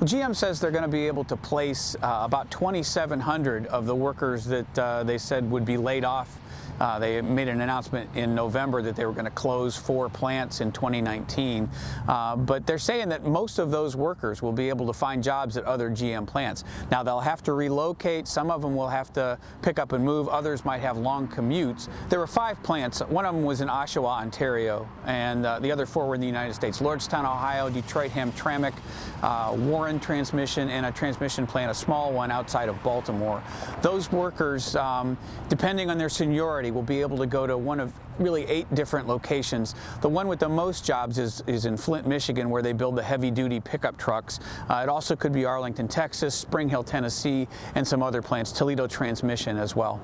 Well, GM says they're going to be able to place about 2,700 of the workers that they said would be laid off. They made an announcement in November that they were going to close 4 plants in 2019, but they're saying that most of those workers will be able to find jobs at other GM plants. Now, they'll have to relocate. Some of them will have to pick up and move. Others might have long commutes. There were 5 plants. One of them was in Oshawa, Ontario, and the other 4 were in the United States: Lordstown, Ohio, Detroit, Hamtramck, Warren Transmission, and a transmission plant, a small one outside of Baltimore. Those workers, depending on their seniority, will be able to go to one of really 8 different locations. The one with the most jobs is in Flint, Michigan, where they build the heavy-duty pickup trucks. It also could be Arlington, Texas, Spring Hill, Tennessee, and some other plants, Toledo Transmission as well.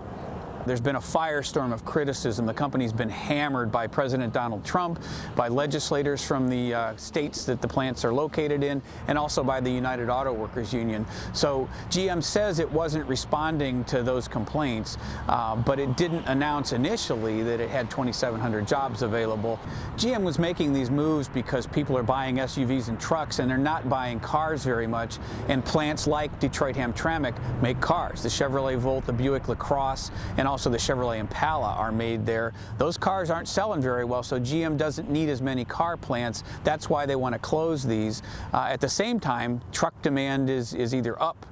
There's been a firestorm of criticism. The company's been hammered by President Donald Trump, by legislators from the states that the plants are located in, and also by the United Auto Workers Union. So GM says it wasn't responding to those complaints, but it didn't announce initially that it had 2,700 jobs available. GM was making these moves because people are buying SUVs and trucks, and they're not buying cars very much, and plants like Detroit Hamtramck make cars. The Chevrolet Volt, the Buick LaCrosse, and also the Chevrolet Impala are made there. Those cars aren't selling very well, so GM doesn't need as many car plants. That's why they want to close these. At the same time, truck demand is either up,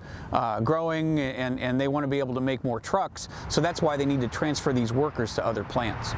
growing, and they want to be able to make more trucks, so that's why they need to transfer these workers to other plants.